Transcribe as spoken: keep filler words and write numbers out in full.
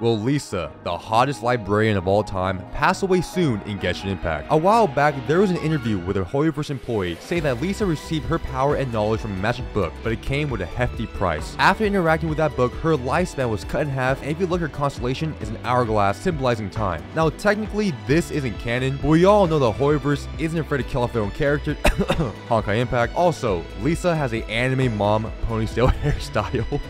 Will Lisa, the hottest librarian of all time, pass away soon in Genshin Impact? A while back, there was an interview with a Hoyoverse employee saying that Lisa received her power and knowledge from a magic book, but it came with a hefty price. After interacting with that book, her lifespan was cut in half, and if you look, her constellation is an hourglass symbolizing time. Now, technically, this isn't canon, but we all know the Hoyoverse isn't afraid to kill off their own character. Honkai Impact. Also, Lisa has an anime mom ponytail hairstyle.